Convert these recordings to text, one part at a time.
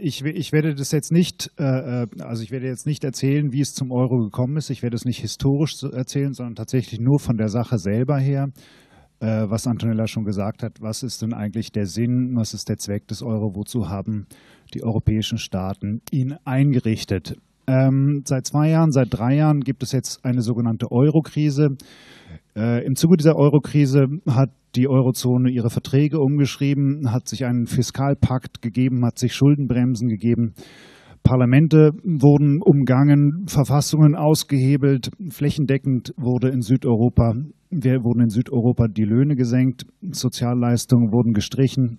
Ich werde das jetzt nicht, erzählen, wie es zum Euro gekommen ist. Ich werde es nicht historisch erzählen, sondern tatsächlich nur von der Sache selber her, was Antonella schon gesagt hat. Was ist denn eigentlich der Sinn? Was ist der Zweck des Euro? Wozu haben die europäischen Staaten ihn eingerichtet? Seit 2 Jahren, seit 3 Jahren gibt es jetzt eine sogenannte Euro-Krise. Im Zuge dieser Euro-Krise hat die Eurozone ihre Verträge umgeschrieben, hat sich einen Fiskalpakt gegeben, hat sich Schuldenbremsen gegeben. Parlamente wurden umgangen, Verfassungen ausgehebelt, flächendeckend wurden in Südeuropa die Löhne gesenkt, Sozialleistungen wurden gestrichen,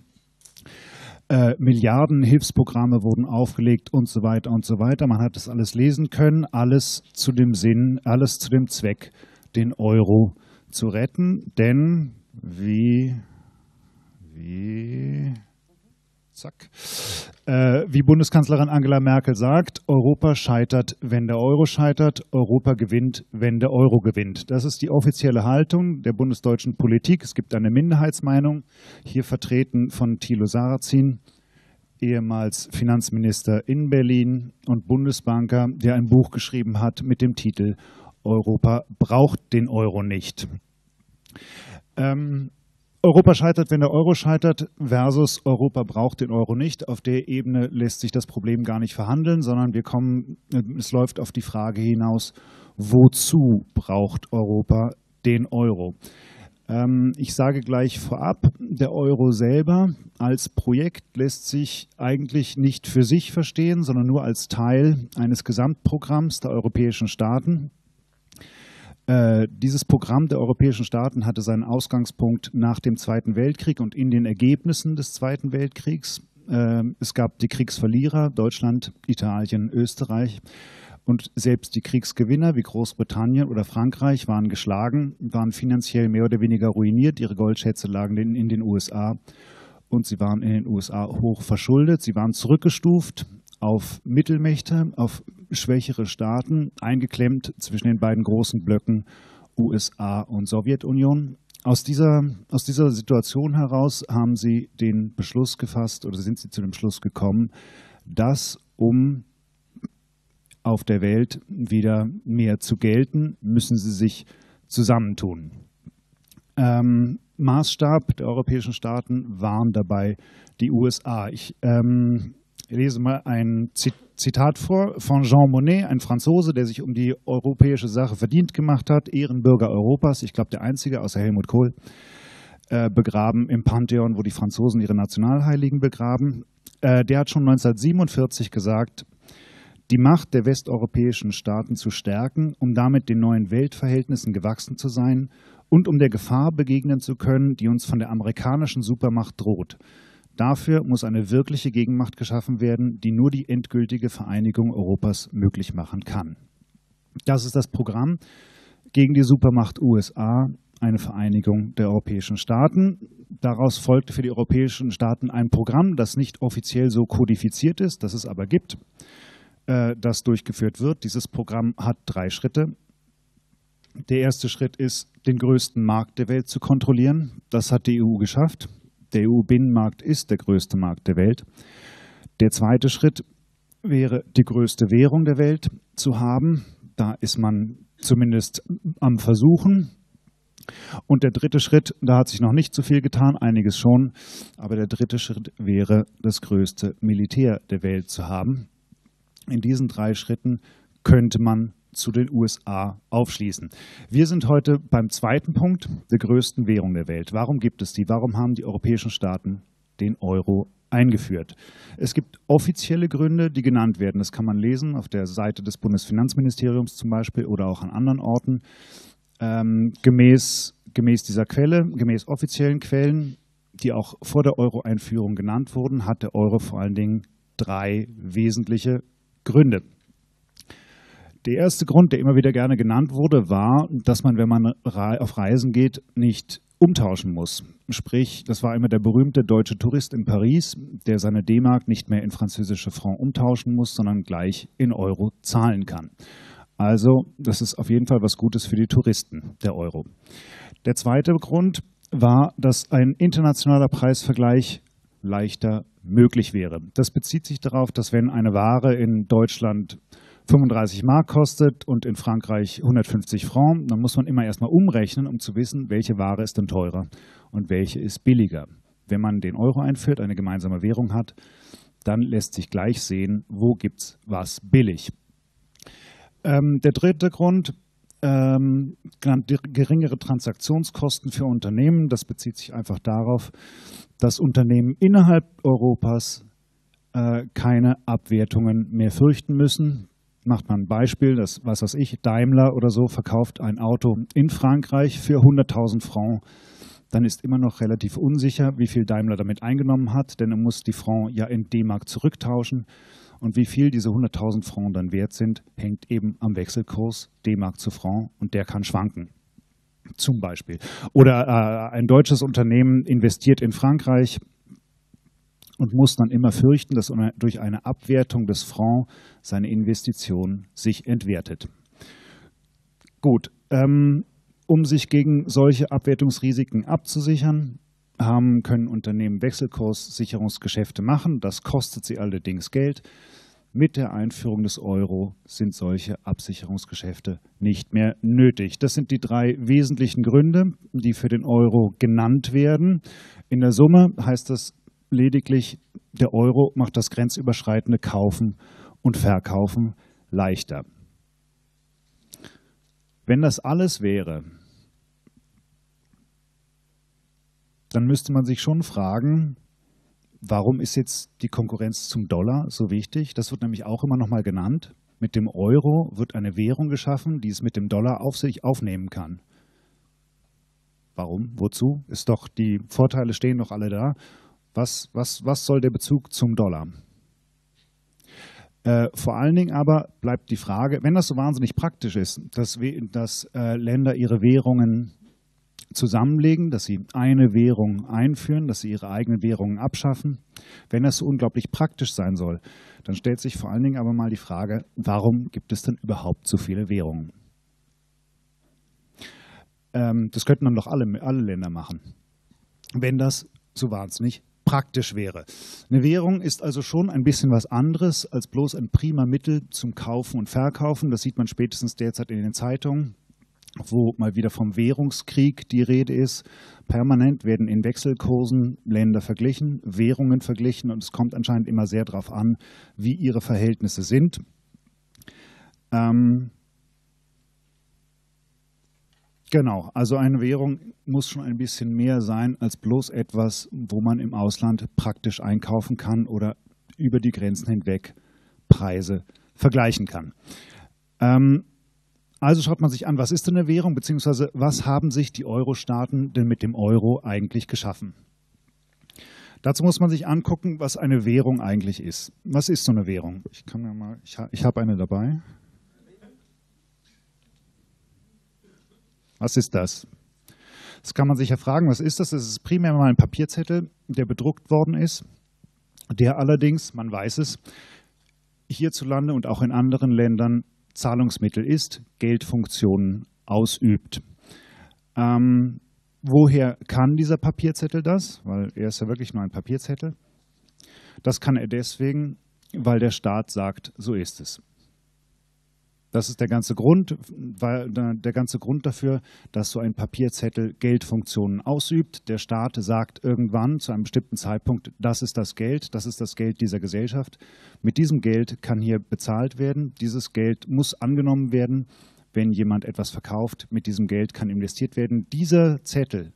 Milliarden Hilfsprogramme wurden aufgelegt und so weiter und so weiter. Man hat das alles lesen können, alles zu dem Sinn, alles zu dem Zweck, den Euro zu retten, denn wie Bundeskanzlerin Angela Merkel sagt, Europa scheitert, wenn der Euro scheitert, Europa gewinnt, wenn der Euro gewinnt. Das ist die offizielle Haltung der bundesdeutschen Politik. Es gibt eine Minderheitsmeinung, hier vertreten von Thilo Sarrazin, ehemals Finanzminister in Berlin und Bundesbanker, der ein Buch geschrieben hat mit dem Titel Europa braucht den Euro nicht. Europa scheitert, wenn der Euro scheitert, versus Europa braucht den Euro nicht. Auf der Ebene lässt sich das Problem gar nicht verhandeln, sondern es läuft auf die Frage hinaus, wozu braucht Europa den Euro? Ich sage gleich vorab, der Euro selber als Projekt lässt sich eigentlich nicht für sich verstehen, sondern nur als Teil eines Gesamtprogramms der europäischen Staaten. Dieses Programm der europäischen Staaten hatte seinen Ausgangspunkt nach dem Zweiten Weltkrieg und in den Ergebnissen des Zweiten Weltkriegs. Es gab die Kriegsverlierer, Deutschland, Italien, Österreich, und selbst die Kriegsgewinner wie Großbritannien oder Frankreich waren geschlagen, waren finanziell mehr oder weniger ruiniert, ihre Goldschätze lagen in den USA und sie waren in den USA hoch verschuldet, sie waren zurückgestuft auf Mittelmächte, auf schwächere Staaten, eingeklemmt zwischen den beiden großen Blöcken USA und Sowjetunion. Aus dieser Situation heraus haben sie den Beschluss gefasst oder sind sie zu dem Schluss gekommen, dass um auf der Welt wieder mehr zu gelten, müssen sie sich zusammentun. Maßstab der europäischen Staaten waren dabei die USA. Ich lese mal ein Zitat vor von Jean Monnet, ein Franzose, der sich um die europäische Sache verdient gemacht hat, Ehrenbürger Europas, ich glaube der einzige außer Helmut Kohl, begraben im Pantheon, wo die Franzosen ihre Nationalheiligen begraben. Der hat schon 1947 gesagt, die Macht der westeuropäischen Staaten zu stärken, um damit den neuen Weltverhältnissen gewachsen zu sein und um der Gefahr begegnen zu können, die uns von der amerikanischen Supermacht droht. Dafür muss eine wirkliche Gegenmacht geschaffen werden, die nur die endgültige Vereinigung Europas möglich machen kann. Das ist das Programm gegen die Supermacht USA, eine Vereinigung der europäischen Staaten. Daraus folgte für die europäischen Staaten ein Programm, das nicht offiziell so kodifiziert ist, das es aber gibt, das durchgeführt wird. Dieses Programm hat 3 Schritte. Der erste Schritt ist, den größten Markt der Welt zu kontrollieren. Das hat die EU geschafft. Der EU-Binnenmarkt ist der größte Markt der Welt. Der zweite Schritt wäre, die größte Währung der Welt zu haben. Da ist man zumindest am Versuchen. Und der dritte Schritt, da hat sich noch nicht so viel getan, einiges schon, aber der dritte Schritt wäre, das größte Militär der Welt zu haben. In diesen 3 Schritten könnte man zu den USA aufschließen. Wir sind heute beim zweiten Punkt, der größten Währung der Welt. Warum gibt es die? Warum haben die europäischen Staaten den Euro eingeführt? Es gibt offizielle Gründe, die genannt werden. Das kann man lesen auf der Seite des Bundesfinanzministeriums zum Beispiel oder auch an anderen Orten. Gemäß dieser Quelle, gemäß offiziellen Quellen, die auch vor der Euro-Einführung genannt wurden, hat der Euro vor allen Dingen 3 wesentliche Gründe. Der erste Grund, der immer wieder gerne genannt wurde, war, dass man, wenn man auf Reisen geht, nicht umtauschen muss. Sprich, das war immer der berühmte deutsche Tourist in Paris, der seine D-Mark nicht mehr in französische Franc umtauschen muss, sondern gleich in Euro zahlen kann. Also, das ist auf jeden Fall was Gutes für die Touristen, der Euro. Der zweite Grund war, dass ein internationaler Preisvergleich leichter möglich wäre. Das bezieht sich darauf, dass wenn eine Ware in Deutschland 35 Mark kostet und in Frankreich 150 Francs, dann muss man immer erstmal umrechnen, um zu wissen, welche Ware ist denn teurer und welche ist billiger. Wenn man den Euro einführt, eine gemeinsame Währung hat, dann lässt sich gleich sehen, wo gibt es was billig. Der dritte Grund, geringere Transaktionskosten für Unternehmen. Das bezieht sich einfach darauf, dass Unternehmen innerhalb Europas keine Abwertungen mehr fürchten müssen. Macht man ein Beispiel, das was weiß ich, Daimler oder so verkauft ein Auto in Frankreich für 100.000 Francs. Dann ist immer noch relativ unsicher, wie viel Daimler damit eingenommen hat, denn er muss die Francs ja in D-Mark zurücktauschen. Und wie viel diese 100.000 Francs dann wert sind, hängt eben am Wechselkurs D-Mark zu Franc und der kann schwanken, zum Beispiel. Oder ein deutsches Unternehmen investiert in Frankreich und muss dann immer fürchten, dass durch eine Abwertung des Franc seine Investition sich entwertet. Gut, um sich gegen solche Abwertungsrisiken abzusichern, können Unternehmen Wechselkurssicherungsgeschäfte machen. Das kostet sie allerdings Geld. Mit der Einführung des Euro sind solche Absicherungsgeschäfte nicht mehr nötig. Das sind die drei wesentlichen Gründe, die für den Euro genannt werden. In der Summe heißt das lediglich, der Euro macht das grenzüberschreitende Kaufen und Verkaufen leichter. Wenn das alles wäre, dann müsste man sich schon fragen, warum ist jetzt die Konkurrenz zum Dollar so wichtig? Das wird nämlich auch immer noch mal genannt. Mit dem Euro wird eine Währung geschaffen, die es mit dem Dollar auf sich aufnehmen kann. Warum? Wozu? Ist doch, die Vorteile stehen doch alle da. Was soll der Bezug zum Dollar? Vor allen Dingen aber bleibt die Frage, wenn das so wahnsinnig praktisch ist, dass Länder ihre Währungen zusammenlegen, dass sie eine Währung einführen, dass sie ihre eigenen Währungen abschaffen. Wenn das so unglaublich praktisch sein soll, dann stellt sich vor allen Dingen aber mal die Frage, warum gibt es denn überhaupt so viele Währungen? Das könnten dann doch alle Länder machen, wenn das so wahnsinnig praktisch wäre. Eine Währung ist also schon ein bisschen was anderes als bloß ein prima Mittel zum Kaufen und Verkaufen. Das sieht man spätestens derzeit in den Zeitungen, wo mal wieder vom Währungskrieg die Rede ist. Permanent werden in Wechselkursen Länder verglichen, Währungen verglichen und es kommt anscheinend immer sehr darauf an, wie ihre Verhältnisse sind. Genau, also eine Währung muss schon ein bisschen mehr sein als bloß etwas, wo man im Ausland praktisch einkaufen kann oder über die Grenzen hinweg Preise vergleichen kann. Also schaut man sich an, was ist denn eine Währung, beziehungsweise was haben sich die Euro-Staaten denn mit dem Euro eigentlich geschaffen? Dazu muss man sich angucken, was eine Währung eigentlich ist. Was ist so eine Währung? Ich habe eine dabei. Was ist das? Das kann man sich ja fragen, was ist das? Das ist primär mal ein Papierzettel, der bedruckt worden ist, der allerdings, man weiß es, hierzulande und auch in anderen Ländern Zahlungsmittel ist, Geldfunktionen ausübt. Woher kann dieser Papierzettel das? Weil er ist ja wirklich nur ein Papierzettel. Das kann er deswegen, weil der Staat sagt, so ist es. Das ist der ganze Grund, dafür, dass so ein Papierzettel Geldfunktionen ausübt. Der Staat sagt irgendwann zu einem bestimmten Zeitpunkt, das ist das Geld dieser Gesellschaft. Mit diesem Geld kann hier bezahlt werden. Dieses Geld muss angenommen werden, wenn jemand etwas verkauft. Mit diesem Geld kann investiert werden. Dieser Zettel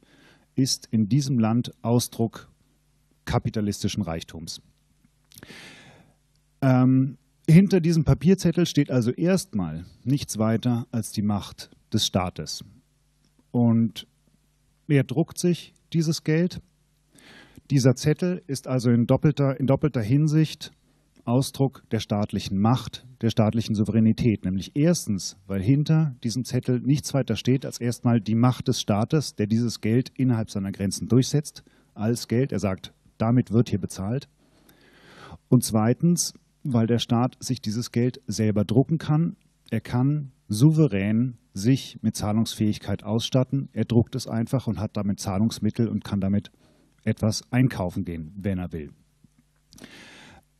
ist in diesem Land Ausdruck kapitalistischen Reichtums. Hinter diesem Papierzettel steht also erstmal nichts weiter als die Macht des Staates. Und er druckt sich dieses Geld. Dieser Zettel ist also in doppelter Hinsicht Ausdruck der staatlichen Macht, der staatlichen Souveränität. Nämlich erstens, weil hinter diesem Zettel nichts weiter steht als erstmal die Macht des Staates, der dieses Geld innerhalb seiner Grenzen durchsetzt, als Geld. Er sagt, damit wird hier bezahlt. Und zweitens, weil der Staat sich dieses Geld selber drucken kann. Er kann souverän sich mit Zahlungsfähigkeit ausstatten. Er druckt es einfach und hat damit Zahlungsmittel und kann damit etwas einkaufen gehen, wenn er will.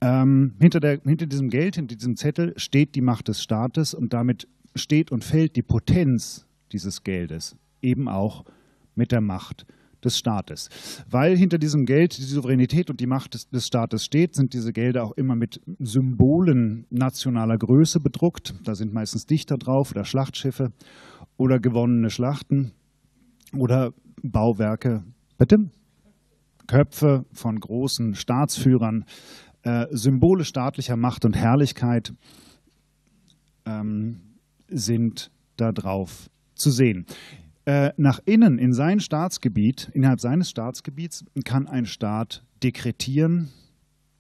Hinter diesem Geld, hinter diesem Zettel steht die Macht des Staates und damit steht und fällt die Potenz dieses Geldes eben auch mit der Macht des Staates. Weil hinter diesem Geld die Souveränität und die Macht des Staates steht, sind diese Gelder auch immer mit Symbolen nationaler Größe bedruckt. Da sind meistens Dichter drauf oder Schlachtschiffe oder gewonnene Schlachten oder Bauwerke, bitte? Köpfe von großen Staatsführern, Symbole staatlicher Macht und Herrlichkeit sind da drauf zu sehen. Nach innen, in sein Staatsgebiet, innerhalb seines Staatsgebiets, kann ein Staat dekretieren,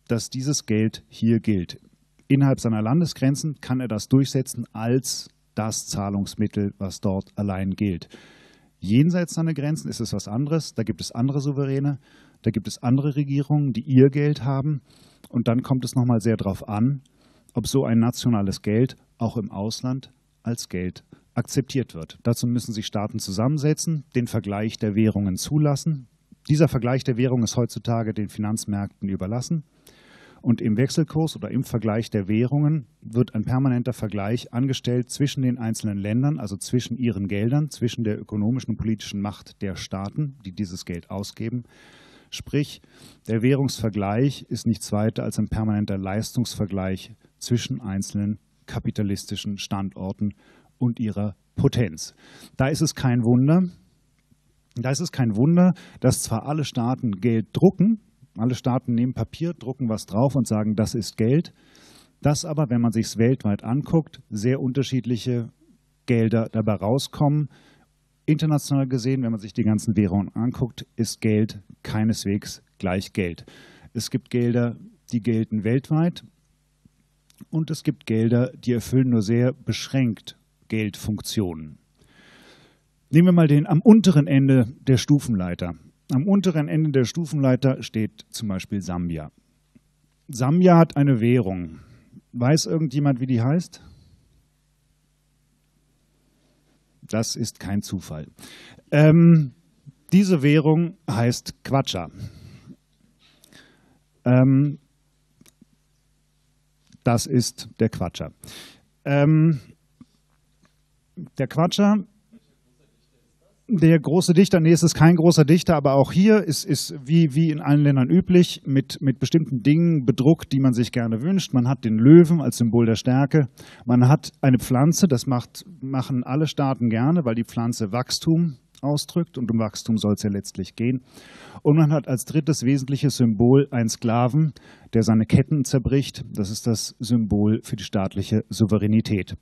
dass dieses Geld hier gilt. Innerhalb seiner Landesgrenzen kann er das durchsetzen als das Zahlungsmittel, was dort allein gilt. Jenseits seiner Grenzen ist es was anderes. Da gibt es andere Souveräne, da gibt es andere Regierungen, die ihr Geld haben. Und dann kommt es nochmal sehr darauf an, ob so ein nationales Geld auch im Ausland als Geld akzeptiert wird. Dazu müssen sich Staaten zusammensetzen, den Vergleich der Währungen zulassen. Dieser Vergleich der Währung ist heutzutage den Finanzmärkten überlassen. Und im Wechselkurs oder im Vergleich der Währungen wird ein permanenter Vergleich angestellt zwischen den einzelnen Ländern, also zwischen ihren Geldern, zwischen der ökonomischen und politischen Macht der Staaten, die dieses Geld ausgeben. Sprich, der Währungsvergleich ist nichts weiter als ein permanenter Leistungsvergleich zwischen einzelnen kapitalistischen Standorten und ihrer Potenz. Da ist es kein Wunder, dass zwar alle Staaten Geld drucken, alle Staaten nehmen Papier, drucken was drauf und sagen, das ist Geld, dass aber, wenn man sich es weltweit anguckt, sehr unterschiedliche Gelder dabei rauskommen. International gesehen, wenn man sich die ganzen Währungen anguckt, ist Geld keineswegs gleich Geld. Es gibt Gelder, die gelten weltweit und es gibt Gelder, die erfüllen nur sehr beschränkt Geldfunktionen. Nehmen wir mal den am unteren Ende der Stufenleiter. Am unteren Ende der Stufenleiter steht zum Beispiel Sambia. Sambia hat eine Währung. Weiß irgendjemand, wie die heißt? Das ist kein Zufall. Diese Währung heißt Kwacha. Das ist der Kwacha. Der Kwacha. Der große Dichter, nee, es ist kein großer Dichter, aber auch hier ist wie in allen Ländern üblich, mit bestimmten Dingen bedruckt, die man sich gerne wünscht. Man hat den Löwen als Symbol der Stärke. Man hat eine Pflanze, das machen alle Staaten gerne, weil die Pflanze Wachstum ausdrückt und um Wachstum soll es ja letztlich gehen. Und man hat als drittes wesentliches Symbol einen Sklaven, der seine Ketten zerbricht. Das ist das Symbol für die staatliche Souveränität.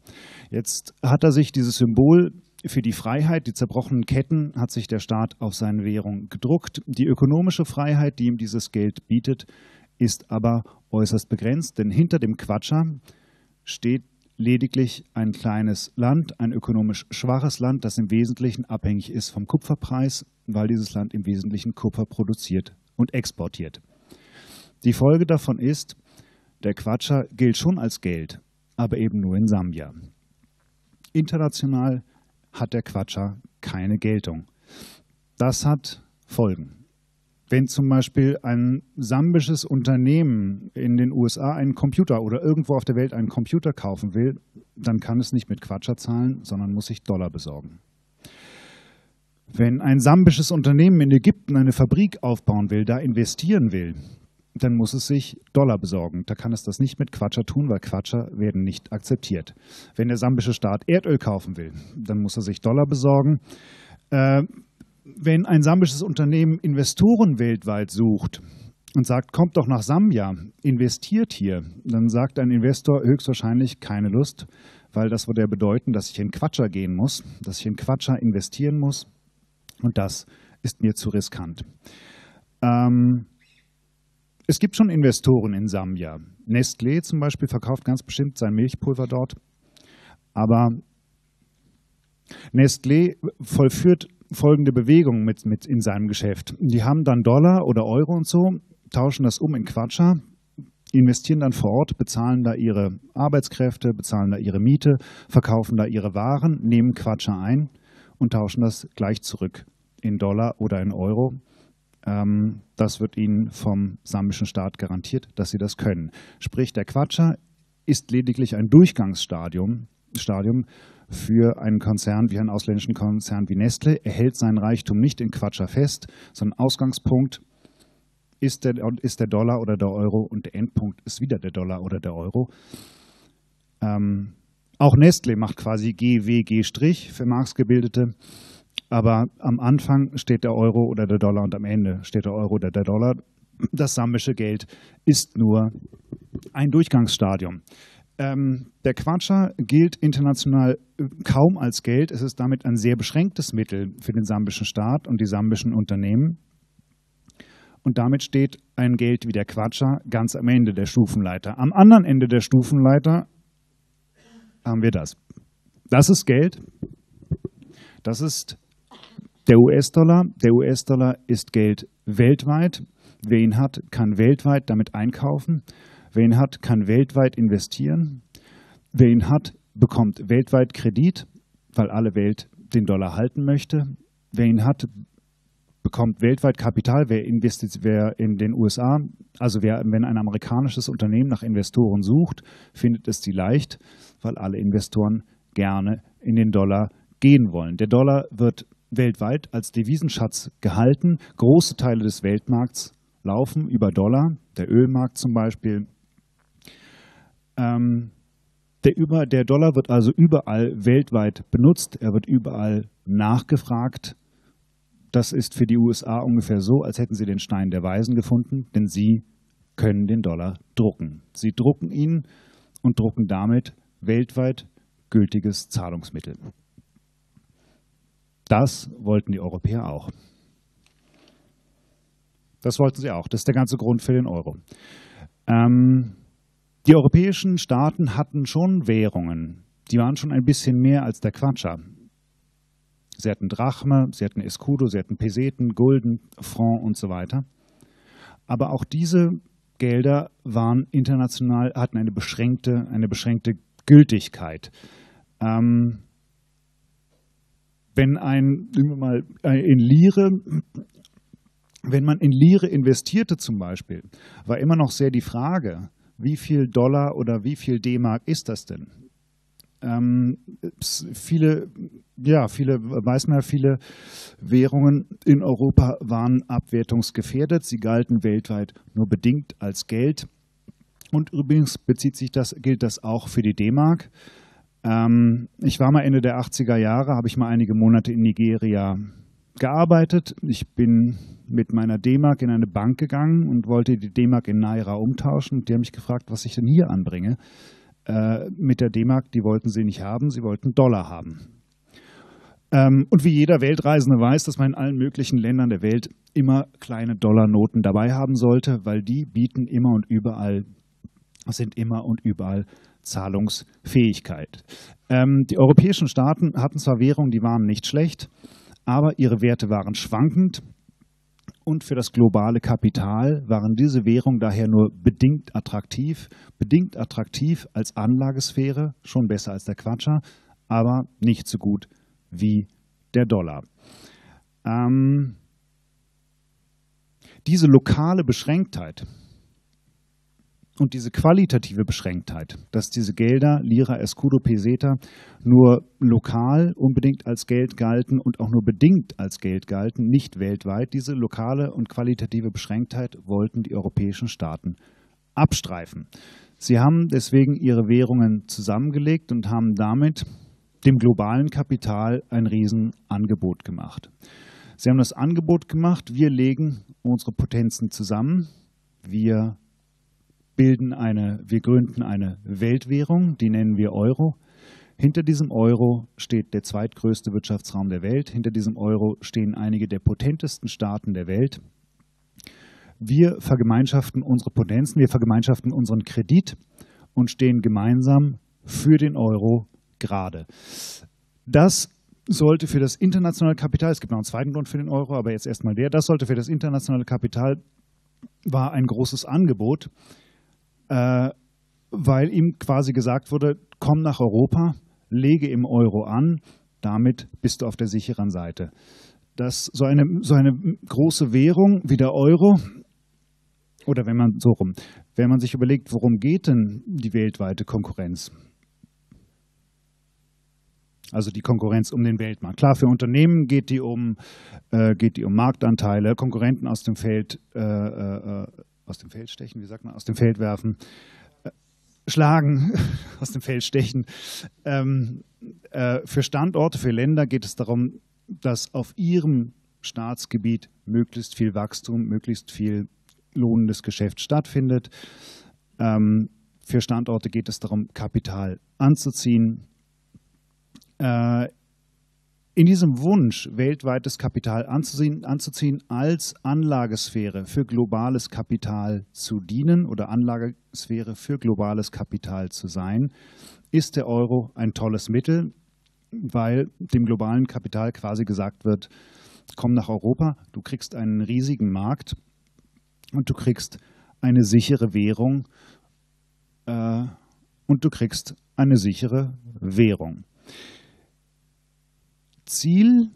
Jetzt hat er sich dieses Symbol für die Freiheit, die zerbrochenen Ketten, hat sich der Staat auf seine Währung gedruckt. Die ökonomische Freiheit, die ihm dieses Geld bietet, ist aber äußerst begrenzt, denn hinter dem Quatscher steht lediglich ein kleines Land, ein ökonomisch schwaches Land, das im Wesentlichen abhängig ist vom Kupferpreis, weil dieses Land im Wesentlichen Kupfer produziert und exportiert. Die Folge davon ist, der Quatscher gilt schon als Geld, aber eben nur in Sambia. International hat der Quatscher keine Geltung. Das hat Folgen. Wenn zum Beispiel ein sambisches Unternehmen in den USA einen Computer oder irgendwo auf der Welt einen Computer kaufen will, dann kann es nicht mit Quatscher zahlen, sondern muss sich Dollar besorgen. Wenn ein sambisches Unternehmen in Ägypten eine Fabrik aufbauen will, da investieren will, dann muss es sich Dollar besorgen. Da kann es das nicht mit Quatscher tun, weil Quatscher werden nicht akzeptiert. Wenn der sambische Staat Erdöl kaufen will, dann muss er sich Dollar besorgen. Wenn ein sambisches Unternehmen Investoren weltweit sucht und sagt, kommt doch nach Sambia, investiert hier, dann sagt ein Investor höchstwahrscheinlich keine Lust, weil das würde ja bedeuten, dass ich in Quatscher gehen muss, dass ich in Quatscher investieren muss und das ist mir zu riskant. Es gibt schon Investoren in Sambia. Nestlé zum Beispiel verkauft ganz bestimmt sein Milchpulver dort. Aber Nestlé vollführt folgende Bewegung mit in seinem Geschäft. Die haben dann Dollar oder Euro und so, tauschen das um in Kwatscha, investieren dann vor Ort, bezahlen da ihre Arbeitskräfte, bezahlen da ihre Miete, verkaufen da ihre Waren, nehmen Kwatscha ein und tauschen das gleich zurück in Dollar oder in Euro. Das wird ihnen vom samischen Staat garantiert, dass sie das können. Sprich, der Quatscher ist lediglich ein Durchgangsstadium für einen Konzern wie einen ausländischen Konzern wie Nestlé. Er hält seinen Reichtum nicht in Quatscher fest, sondern Ausgangspunkt ist der Dollar oder der Euro und der Endpunkt ist wieder der Dollar oder der Euro. Auch Nestlé macht quasi GWG' für Marxgebildete, aber am Anfang steht der Euro oder der Dollar und am Ende steht der Euro oder der Dollar. Das samische Geld ist nur ein Durchgangsstadium. Der Quatscher gilt international kaum als Geld. Es ist damit ein sehr beschränktes Mittel für den sambischen Staat und die sambischen Unternehmen. Und damit steht ein Geld wie der Quatscher ganz am Ende der Stufenleiter. Am anderen Ende der Stufenleiter haben wir das. Das ist Geld. Das ist der US-Dollar. Der US-Dollar ist Geld weltweit. Wer ihn hat, kann weltweit damit einkaufen. Wer ihn hat, kann weltweit investieren. Wer ihn hat, bekommt weltweit Kredit, weil alle Welt den Dollar halten möchte. Wer ihn hat, bekommt weltweit Kapital. Wer investiert, wer in den USA, also wenn ein amerikanisches Unternehmen nach Investoren sucht, findet es die leicht, weil alle Investoren gerne in den Dollar gehen wollen. Der Dollar wird weltweit als Devisenschatz gehalten. Große Teile des Weltmarkts laufen über Dollar, der Ölmarkt zum Beispiel. Der Dollar wird also überall weltweit benutzt, er wird überall nachgefragt. Das ist für die USA ungefähr so, als hätten sie den Stein der Weisen gefunden, denn sie können den Dollar drucken. Sie drucken ihn und drucken damit weltweit gültiges Zahlungsmittel. Das wollten die Europäer auch. Das wollten sie auch. Das ist der ganze Grund für den Euro. Die europäischen Staaten hatten schon Währungen. Die waren schon ein bisschen mehr als der Quatscher. Sie hatten Drachme, sie hatten Escudo, sie hatten Peseten, Gulden, Franc und so weiter. Aber auch diese Gelder waren international, hatten eine beschränkte Gültigkeit. Wenn man in Lire investierte zum Beispiel, war immer noch sehr die Frage, wie viel Dollar oder wie viel D-Mark ist das denn? Viele Währungen in Europa waren abwertungsgefährdet. Sie galten weltweit nur bedingt als Geld. Und übrigens gilt das auch für die D-Mark. Ich war mal Ende der 80er Jahre, habe ich mal einige Monate in Nigeria gearbeitet. Ich bin mit meiner D-Mark in eine Bank gegangen und wollte die D-Mark in Naira umtauschen. Und die haben mich gefragt, was ich denn hier anbringe. Mit der D-Mark, die wollten sie nicht haben, sie wollten Dollar haben. Und wie jeder Weltreisende weiß, dass man in allen möglichen Ländern der Welt immer kleine Dollarnoten dabei haben sollte, weil die bieten immer und überall Zahlungsfähigkeit. Die europäischen Staaten hatten zwar Währungen, die waren nicht schlecht, aber ihre Werte waren schwankend und für das globale Kapital waren diese Währungen daher nur bedingt attraktiv als Anlagesphäre, schon besser als der Quatscher, aber nicht so gut wie der Dollar. Diese lokale Beschränktheit und diese qualitative Beschränktheit, dass diese Gelder, Lira, Escudo, Peseta, nur lokal unbedingt als Geld galten und auch nur bedingt als Geld galten, nicht weltweit. Diese lokale und qualitative Beschränktheit wollten die europäischen Staaten abstreifen. Sie haben deswegen ihre Währungen zusammengelegt und haben damit dem globalen Kapital ein Riesenangebot gemacht. Sie haben das Angebot gemacht, wir legen unsere Potenzen zusammen, wir gründen eine Weltwährung, die nennen wir Euro. Hinter diesem Euro steht der zweitgrößte Wirtschaftsraum der Welt. Hinter diesem Euro stehen einige der potentesten Staaten der Welt. Wir vergemeinschaften unsere Potenzen, wir vergemeinschaften unseren Kredit und stehen gemeinsam für den Euro gerade. Das sollte für das internationale Kapital, es gibt noch einen zweiten Grund für den Euro, aber jetzt erstmal der, das sollte für das internationale Kapital, war ein großes Angebot, weil ihm quasi gesagt wurde, komm nach Europa, lege im Euro an, damit bist du auf der sicheren Seite. dass so eine große Währung wie der Euro, oder wenn man sich überlegt, worum geht denn die weltweite Konkurrenz? Also die Konkurrenz um den Weltmarkt. Klar, für Unternehmen geht die um Marktanteile, Konkurrenten aus dem Feld stechen, wie sagt man, aus dem Feld werfen, schlagen, aus dem Feld stechen. Für Standorte, für Länder geht es darum, dass auf ihrem Staatsgebiet möglichst viel Wachstum, möglichst viel lohnendes Geschäft stattfindet. Für Standorte geht es darum, Kapital anzuziehen. In diesem Wunsch, weltweites Kapital anzuziehen, als Anlagesphäre für globales Kapital zu dienen oder Anlagesphäre für globales Kapital zu sein, ist der Euro ein tolles Mittel, weil dem globalen Kapital quasi gesagt wird, komm nach Europa, du kriegst einen riesigen Markt und du kriegst eine sichere Währung Ziel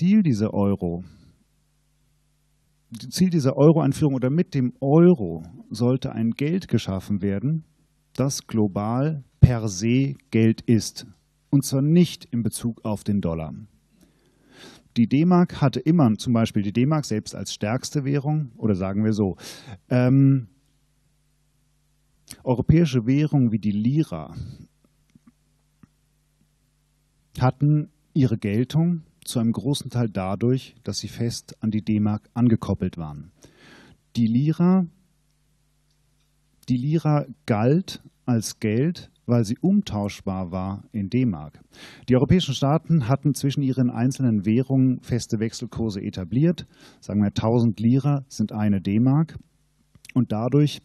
dieser Euro-Einführung oder mit dem Euro sollte ein Geld geschaffen werden, das global per se Geld ist. Und zwar nicht in Bezug auf den Dollar. Die D-Mark hatte immer, zum Beispiel die D-Mark selbst als stärkste Währung, oder sagen wir so, europäische Währungen wie die Lira hatten ihre Geltung zu einem großen Teil dadurch, dass sie fest an die D-Mark angekoppelt waren. Die Lira galt als Geld, weil sie umtauschbar war in D-Mark. Die europäischen Staaten hatten zwischen ihren einzelnen Währungen feste Wechselkurse etabliert. Sagen wir, 1000 Lira sind eine D-Mark. Und dadurch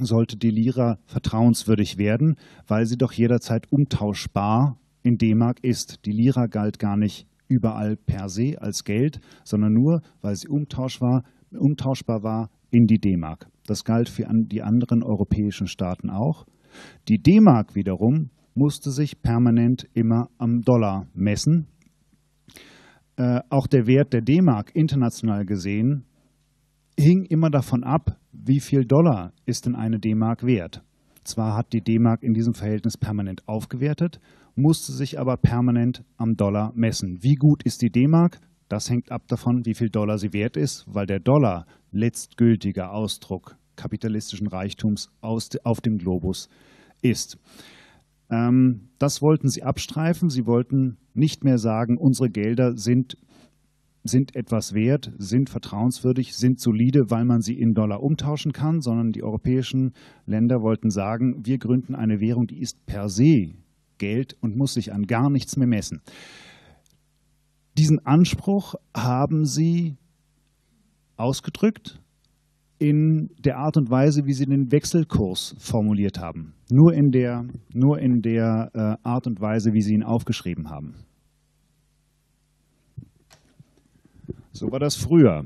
sollte die Lira vertrauenswürdig werden, weil sie doch jederzeit umtauschbar in D-Mark ist. Die Lira galt gar nicht überall per se als Geld, sondern nur, weil sie umtauschbar war in die D-Mark. Das galt für die anderen europäischen Staaten auch. Die D-Mark wiederum musste sich permanent immer am Dollar messen. Auch der Wert der D-Mark international gesehen hing immer davon ab, wie viel Dollar ist denn eine D-Mark wert. Zwar hat die D-Mark in diesem Verhältnis permanent aufgewertet, musste sich aber permanent am Dollar messen. Wie gut ist die D-Mark? Das hängt ab davon, wie viel Dollar sie wert ist, weil der Dollar letztgültiger Ausdruck kapitalistischen Reichtums auf dem Globus ist. Das wollten sie abstreifen. Sie wollten nicht mehr sagen, unsere Gelder sind etwas wert, sind vertrauenswürdig, sind solide, weil man sie in Dollar umtauschen kann, sondern die europäischen Länder wollten sagen, wir gründen eine Währung, die ist per se Geld und muss sich an gar nichts mehr messen. Diesen Anspruch haben sie ausgedrückt in der Art und Weise, wie sie den Wechselkurs formuliert haben. Nur in der Art und Weise, wie sie ihn aufgeschrieben haben. So war das früher.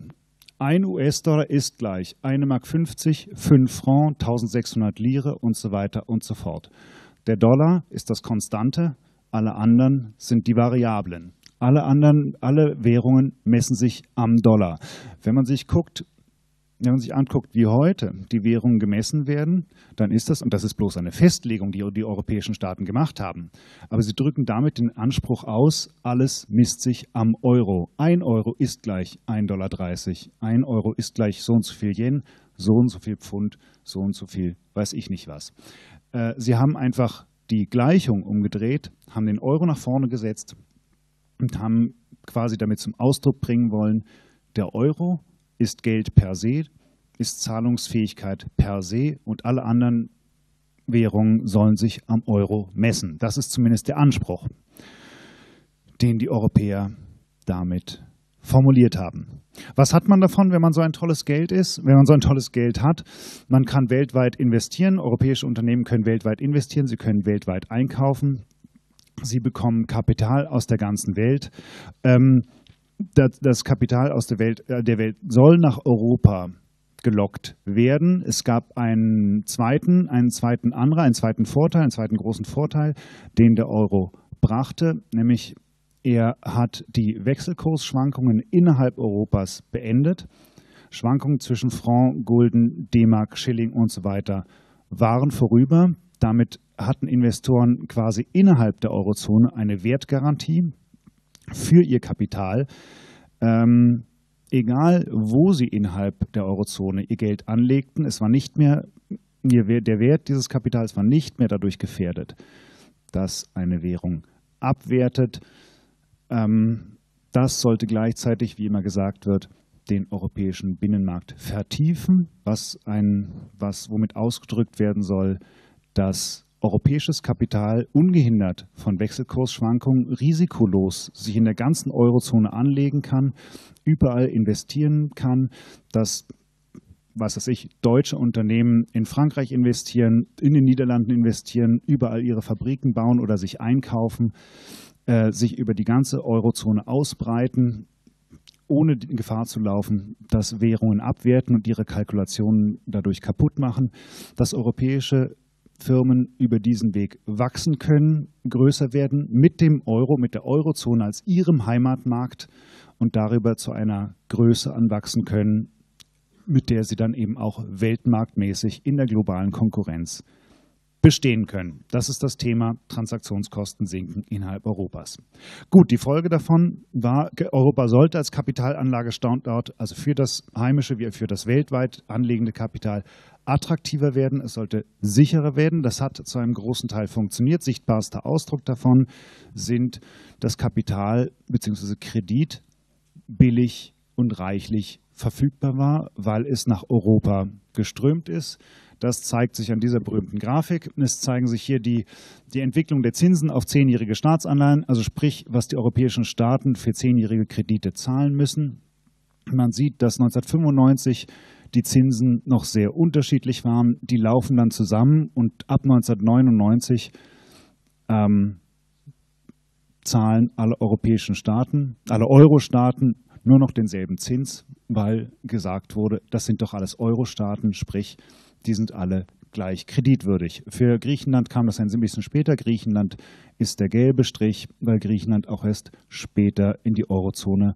Ein US-Dollar ist gleich 1,50 Mark, 5 Franc, 1600 Lire und so weiter und so fort. Der Dollar ist das Konstante, alle anderen sind die Variablen. Alle Währungen messen sich am Dollar. Wenn man sich anguckt, wie heute die Währungen gemessen werden, dann ist das, und das ist bloß eine Festlegung, die die europäischen Staaten gemacht haben, aber sie drücken damit den Anspruch aus, alles misst sich am Euro. 1 Euro ist gleich 1,30 Dollar, 1 Euro ist gleich so und so viel Yen, so und so viel Pfund, so und so viel weiß ich nicht was. Sie haben einfach die Gleichung umgedreht, haben den Euro nach vorne gesetzt und haben quasi damit zum Ausdruck bringen wollen, der Euro ist Geld per se, ist Zahlungsfähigkeit per se und alle anderen Währungen sollen sich am Euro messen. Das ist zumindest der Anspruch, den die Europäer damit formuliert haben. Was hat man davon, wenn man so ein tolles Geld ist? Wenn man so ein tolles Geld hat, man kann weltweit investieren. Europäische Unternehmen können weltweit investieren, sie können weltweit einkaufen. Sie bekommen Kapital aus der ganzen Welt. Das Kapital aus der Welt soll nach Europa gelockt werden. Es gab einen zweiten großen Vorteil, den der Euro brachte, nämlich Er hat die Wechselkursschwankungen innerhalb Europas beendet. Schwankungen zwischen Franc, Gulden, D-Mark, Schilling und so weiter waren vorüber. Damit hatten Investoren quasi innerhalb der Eurozone eine Wertgarantie für ihr Kapital. Egal, wo sie innerhalb der Eurozone ihr Geld anlegten, es war nicht mehr, der Wert dieses Kapitals war nicht mehr dadurch gefährdet, dass eine Währung abwertet. Das sollte gleichzeitig, wie immer gesagt wird, den europäischen Binnenmarkt vertiefen, womit ausgedrückt werden soll, dass europäisches Kapital ungehindert von Wechselkursschwankungen risikolos sich in der ganzen Eurozone anlegen kann, überall investieren kann, dass, was weiß ich, deutsche Unternehmen in Frankreich investieren, in den Niederlanden investieren, überall ihre Fabriken bauen oder sich einkaufen, sich über die ganze Eurozone ausbreiten, ohne die Gefahr zu laufen, dass Währungen abwerten und ihre Kalkulationen dadurch kaputt machen, dass europäische Firmen über diesen Weg wachsen können, größer werden, mit dem Euro, mit der Eurozone als ihrem Heimatmarkt und darüber zu einer Größe anwachsen können, mit der sie dann eben auch weltmarktmäßig in der globalen Konkurrenz bestehen können. Das ist das Thema Transaktionskosten sinken innerhalb Europas. Gut, die Folge davon war, Europa sollte als Kapitalanlagestandort, also für das heimische wie für das weltweit anlegende Kapital, attraktiver werden, es sollte sicherer werden. Das hat zu einem großen Teil funktioniert. Sichtbarster Ausdruck davon sind, dass Kapital bzw. Kredit billig und reichlich verfügbar war, weil es nach Europa geströmt ist. Das zeigt sich an dieser berühmten Grafik. Es zeigen sich hier die Entwicklung der Zinsen auf 10-jährige Staatsanleihen, also sprich, was die europäischen Staaten für 10-jährige Kredite zahlen müssen. Man sieht, dass 1995 die Zinsen noch sehr unterschiedlich waren. Die laufen dann zusammen und ab 1999 zahlen alle europäischen Staaten, alle Euro-Staaten nur noch denselben Zins, weil gesagt wurde, das sind doch alles Euro-Staaten, sprich, die sind alle gleich kreditwürdig. Für Griechenland kam das ein bisschen später. Griechenland ist der gelbe Strich, weil Griechenland auch erst später in die Eurozone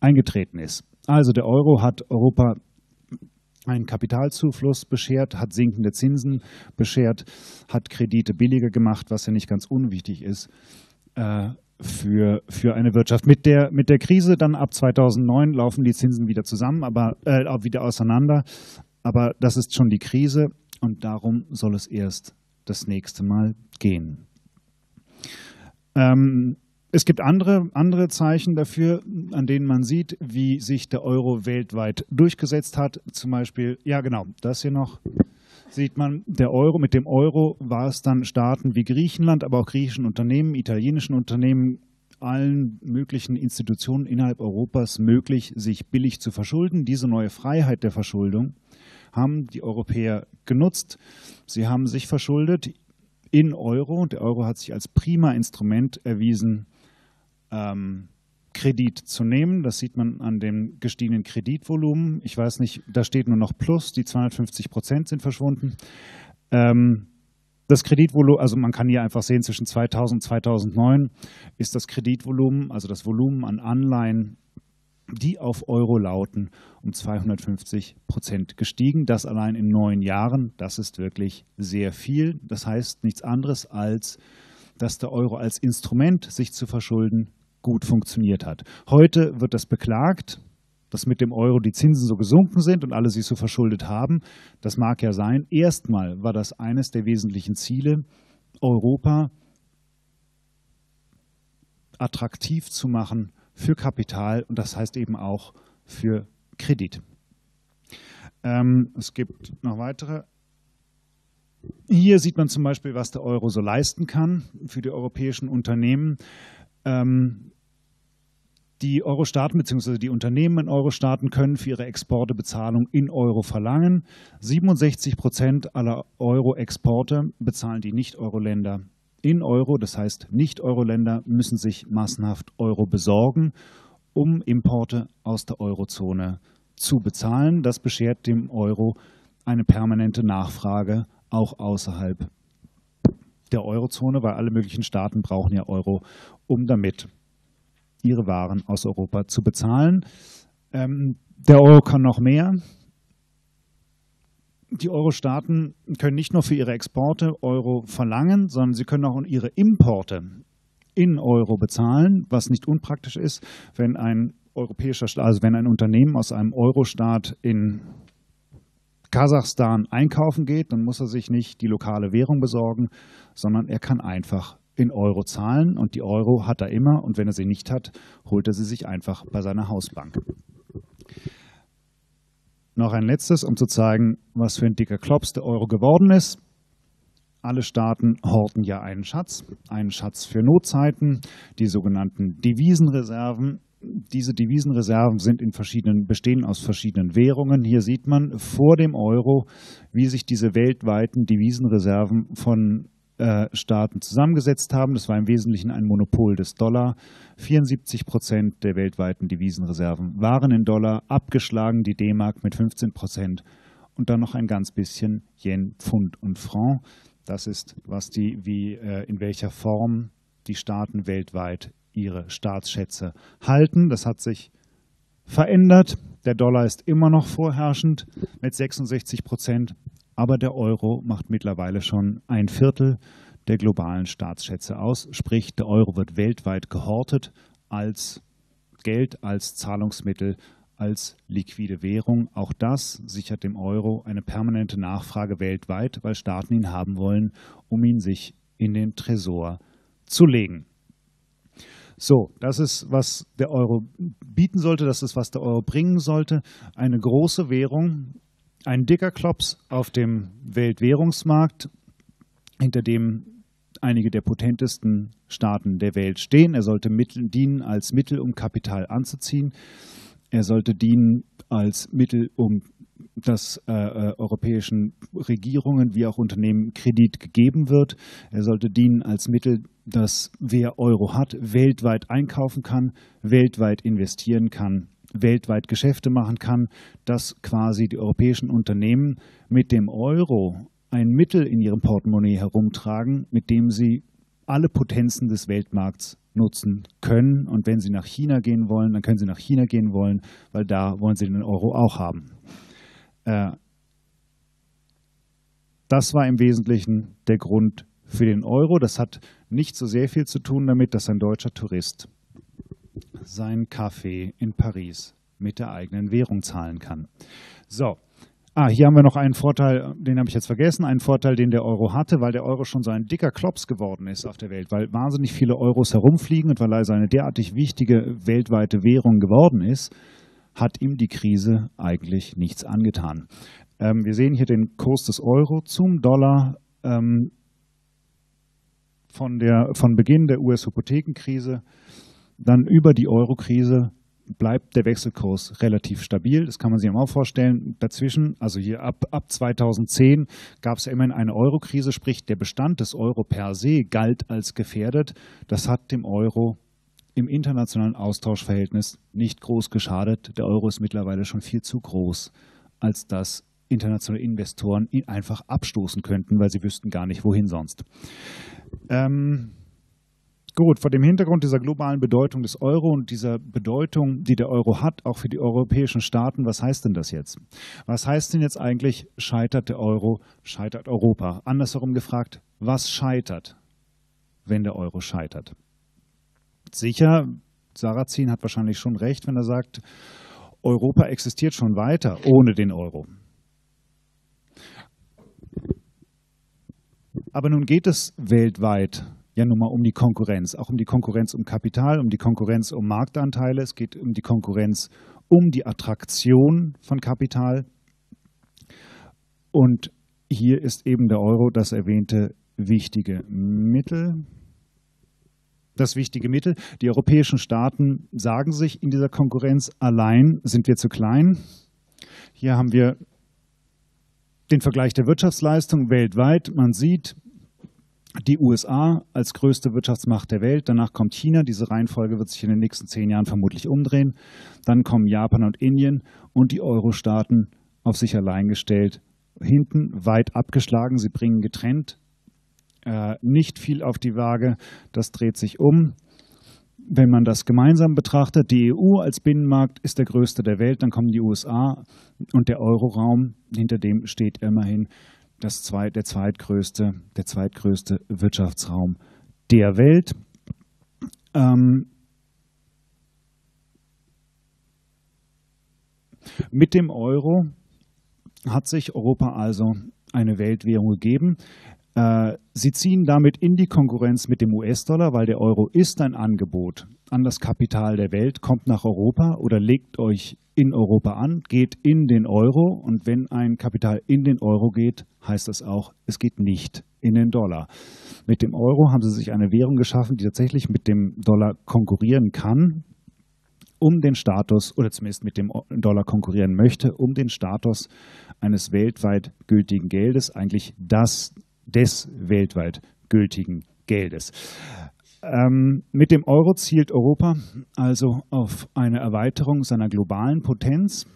eingetreten ist. Also der Euro hat Europa einen Kapitalzufluss beschert, hat sinkende Zinsen beschert, hat Kredite billiger gemacht, was ja nicht ganz unwichtig ist für eine Wirtschaft. Mit der Krise dann ab 2009 laufen die Zinsen wieder zusammen, aber wieder auseinander. Aber das ist schon die Krise und darum soll es erst das nächste Mal gehen. Es gibt andere Zeichen dafür, an denen man sieht, wie sich der Euro weltweit durchgesetzt hat. Zum Beispiel, ja genau, das hier noch, sieht man, der Euro, mit dem Euro war es dann Staaten wie Griechenland, aber auch griechischen Unternehmen, italienischen Unternehmen, allen möglichen Institutionen innerhalb Europas möglich, sich billig zu verschulden. Diese neue Freiheit der Verschuldung haben die Europäer genutzt. Sie haben sich verschuldet in Euro. Der Euro hat sich als prima Instrument erwiesen, Kredit zu nehmen. Das sieht man an dem gestiegenen Kreditvolumen. Ich weiß nicht, da steht nur noch Plus, die 250% sind verschwunden. Das Kreditvolumen, also man kann hier einfach sehen, zwischen 2000 und 2009 ist das Kreditvolumen, also das Volumen an Anleihen, die auf Euro lauten, um 250% gestiegen. Das allein in 9 Jahren, das ist wirklich sehr viel. Das heißt nichts anderes als, dass der Euro als Instrument, sich zu verschulden, gut funktioniert hat. Heute wird das beklagt, dass mit dem Euro die Zinsen so gesunken sind und alle sich so verschuldet haben. Das mag ja sein. Erstmal war das eines der wesentlichen Ziele, Europa attraktiv zu machen für Kapital und das heißt eben auch für Kredit. Es gibt noch weitere. Hier sieht man zum Beispiel, was der Euro so leisten kann für die europäischen Unternehmen. Die Euro-Staaten bzw. die Unternehmen in Euro-Staaten können für ihre Exporte Bezahlung in Euro verlangen. 67% aller Euro-Exporte bezahlen die Nicht-Euro-Länder in Euro. Das heißt, Nicht-Euro-Länder müssen sich massenhaft Euro besorgen, um Importe aus der Eurozone zu bezahlen. Das beschert dem Euro eine permanente Nachfrage, auch außerhalb der Eurozone, weil alle möglichen Staaten brauchen ja Euro, um damit ihre Waren aus Europa zu bezahlen. Der Euro kann noch mehr. Die Euro-Staaten können nicht nur für ihre Exporte Euro verlangen, sondern sie können auch ihre Importe in Euro bezahlen, was nicht unpraktisch ist, wenn ein europäischer Staat, also wenn ein Unternehmen aus einem Euro-Staat in Kasachstan einkaufen geht, dann muss er sich nicht die lokale Währung besorgen, sondern er kann einfach in Euro zahlen und die Euro hat er immer und wenn er sie nicht hat, holt er sie sich einfach bei seiner Hausbank. Noch ein letztes, um zu zeigen, was für ein dicker Klops der Euro geworden ist. Alle Staaten horten ja einen Schatz für Notzeiten, die sogenannten Devisenreserven. Diese Devisenreserven sind bestehen aus verschiedenen Währungen. Hier sieht man vor dem Euro, wie sich diese weltweiten Devisenreserven von Staaten zusammengesetzt haben. Das war im Wesentlichen ein Monopol des Dollar. 74% der weltweiten Devisenreserven waren in Dollar, abgeschlagen die D-Mark mit 15% und dann noch ein ganz bisschen Yen, Pfund und Franc. Das ist, was in welcher Form die Staaten weltweit ihre Staatsschätze halten. Das hat sich verändert. Der Dollar ist immer noch vorherrschend mit 66%. Aber der Euro macht mittlerweile schon ein Viertel der globalen Staatsschätze aus. Sprich, der Euro wird weltweit gehortet als Geld, als Zahlungsmittel, als liquide Währung. Auch das sichert dem Euro eine permanente Nachfrage weltweit, weil Staaten ihn haben wollen, um ihn sich in den Tresor zu legen. So, das ist, was der Euro bieten sollte, das ist, was der Euro bringen sollte. Eine große Währung, ein dicker Klops auf dem Weltwährungsmarkt, hinter dem einige der potentesten Staaten der Welt stehen. Er sollte dienen als Mittel, um Kapital anzuziehen. Er sollte dienen als Mittel, um dass europäischen Regierungen wie auch Unternehmen Kredit gegeben wird. Er sollte dienen als Mittel, dass wer Euro hat, weltweit einkaufen kann, weltweit investieren kann, weltweit Geschäfte machen kann, dass quasi die europäischen Unternehmen mit dem Euro ein Mittel in ihrem Portemonnaie herumtragen, mit dem sie alle Potenzen des Weltmarkts nutzen können. Und wenn sie nach China gehen wollen, dann können sie nach China gehen wollen, weil da wollen sie den Euro auch haben. Das war im Wesentlichen der Grund für den Euro. Das hat nicht so sehr viel zu tun damit, dass ein deutscher Tourist seinen Kaffee in Paris mit der eigenen Währung zahlen kann. So, hier haben wir noch einen Vorteil, den habe ich jetzt vergessen, einen Vorteil, den der Euro hatte, weil der Euro schon so ein dicker Klops geworden ist auf der Welt, weil wahnsinnig viele Euros herumfliegen und weil er so eine derartig wichtige weltweite Währung geworden ist, hat ihm die Krise eigentlich nichts angetan. Wir sehen hier den Kurs des Euro zum Dollar von Beginn der US-Hypothekenkrise. Dann über die Euro-Krise bleibt der Wechselkurs relativ stabil. Das kann man sich auch vorstellen. Dazwischen, also hier ab 2010, gab es ja immerhin eine Euro-Krise, sprich der Bestand des Euro per se galt als gefährdet. Das hat dem Euro im internationalen Austauschverhältnis nicht groß geschadet. Der Euro ist mittlerweile schon viel zu groß, als dass internationale Investoren ihn einfach abstoßen könnten, weil sie wüssten gar nicht, wohin sonst. Gut, vor dem Hintergrund dieser globalen Bedeutung des Euro und dieser Bedeutung, die der Euro hat, auch für die europäischen Staaten, was heißt denn das jetzt? Was heißt denn jetzt eigentlich, scheitert der Euro, scheitert Europa? Andersherum gefragt, was scheitert, wenn der Euro scheitert? Sicher, Sarrazin hat wahrscheinlich schon recht, wenn er sagt, Europa existiert schon weiter ohne den Euro. Aber nun geht es weltweit ja nun mal um die Konkurrenz, auch um die Konkurrenz um Kapital, um die Konkurrenz um Marktanteile, es geht um die Konkurrenz um die Attraktion von Kapital. Und hier ist eben der Euro das erwähnte wichtige Mittel. Das wichtige Mittel. Die europäischen Staaten sagen sich in dieser Konkurrenz, allein sind wir zu klein. Hier haben wir den Vergleich der Wirtschaftsleistung weltweit. Man sieht, die USA als größte Wirtschaftsmacht der Welt, danach kommt China, diese Reihenfolge wird sich in den nächsten 10 Jahren vermutlich umdrehen, dann kommen Japan und Indien und die Euro-Staaten auf sich allein gestellt, hinten weit abgeschlagen, sie bringen getrennt nicht viel auf die Waage, das dreht sich um. Wenn man das gemeinsam betrachtet, die EU als Binnenmarkt ist der größte der Welt, dann kommen die USA und der Euroraum, hinter dem steht immerhin der zweitgrößte Wirtschaftsraum der Welt. Mit dem Euro hat sich Europa also eine Weltwährung gegeben. Sie ziehen damit in die Konkurrenz mit dem US-Dollar, weil der Euro ist ein Angebot an das Kapital der Welt, kommt nach Europa oder legt euch in Europa an, geht in den Euro, und wenn ein Kapital in den Euro geht, heißt das auch, es geht nicht in den Dollar. Mit dem Euro haben sie sich eine Währung geschaffen, die tatsächlich mit dem Dollar konkurrieren kann, um den Status, oder zumindest mit dem Dollar konkurrieren möchte, um den Status eines weltweit gültigen Geldes, eigentlich des weltweit gültigen Geldes. Mit dem Euro zielt Europa also auf eine Erweiterung seiner globalen Potenz.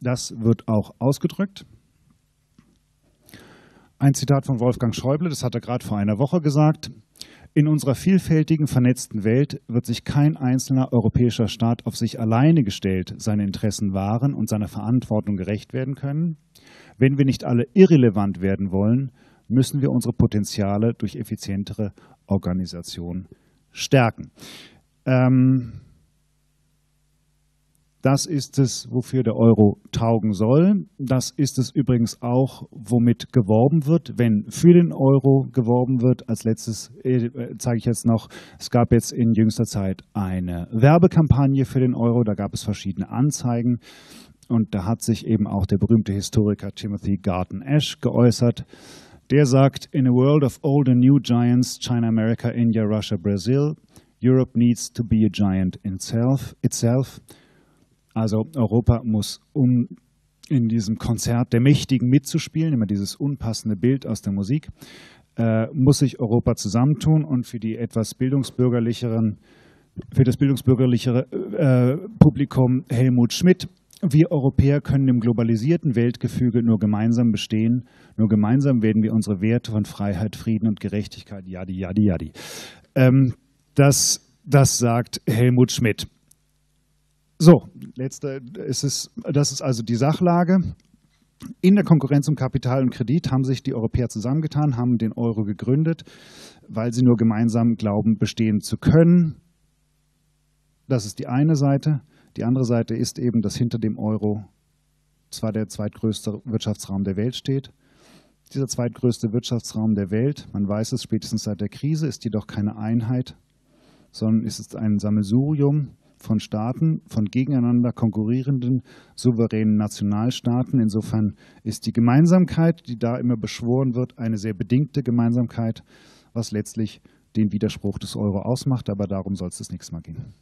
Das wird auch ausgedrückt. Ein Zitat von Wolfgang Schäuble, das hat er gerade vor einer Woche gesagt: In unserer vielfältigen, vernetzten Welt wird sich kein einzelner europäischer Staat auf sich alleine gestellt, seine Interessen wahren und seiner Verantwortung gerecht werden können. Wenn wir nicht alle irrelevant werden wollen, müssen wir unsere Potenziale durch effizientere Organisation stärken. Das ist es, wofür der Euro taugen soll. Das ist es übrigens auch, womit geworben wird, wenn für den Euro geworben wird. Als letztes zeige ich jetzt noch, es gab jetzt in jüngster Zeit eine Werbekampagne für den Euro. Da gab es verschiedene Anzeigen. Und da hat sich eben auch der berühmte Historiker Timothy Garton Ash geäußert. Der sagt: In a world of old and new giants, China, America, India, Russia, Brazil, Europe needs to be a giant itself. Also Europa muss, um in diesem Konzert der Mächtigen mitzuspielen, immer dieses unpassende Bild aus der Musik, muss sich Europa zusammentun und für die etwas bildungsbürgerlicheren, für das bildungsbürgerlichere Publikum Helmut Schmidt: Wir Europäer können im globalisierten Weltgefüge nur gemeinsam bestehen. Nur gemeinsam werden wir unsere Werte von Freiheit, Frieden und Gerechtigkeit, yadi, yadi, yadi. Das sagt Helmut Schmidt. So, das ist also die Sachlage. In der Konkurrenz um Kapital und Kredit haben sich die Europäer zusammengetan, haben den Euro gegründet, weil sie nur gemeinsam glauben, bestehen zu können. Das ist die eine Seite. Die andere Seite ist eben, dass hinter dem Euro zwar der zweitgrößte Wirtschaftsraum der Welt steht. Dieser zweitgrößte Wirtschaftsraum der Welt, man weiß es spätestens seit der Krise, ist jedoch keine Einheit, sondern ist es ein Sammelsurium von Staaten, von gegeneinander konkurrierenden, souveränen Nationalstaaten. Insofern ist die Gemeinsamkeit, die da immer beschworen wird, eine sehr bedingte Gemeinsamkeit, was letztlich den Widerspruch des Euro ausmacht. Aber darum soll es das nächste Mal gehen.